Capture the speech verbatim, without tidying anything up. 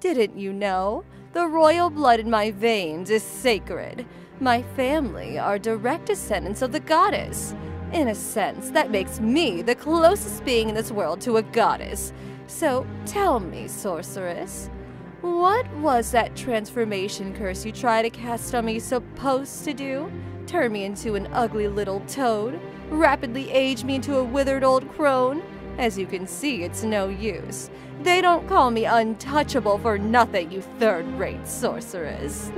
Didn't you know? The royal blood in my veins is sacred. My family are direct descendants of the goddess. In a sense, that makes me the closest being in this world to a goddess. So tell me, sorceress, what was that transformation curse you tried to cast on me supposed to do? Turn me into an ugly little toad? Rapidly age me into a withered old crone? As you can see, it's no use. They don't call me untouchable for nothing, you third-rate sorceress.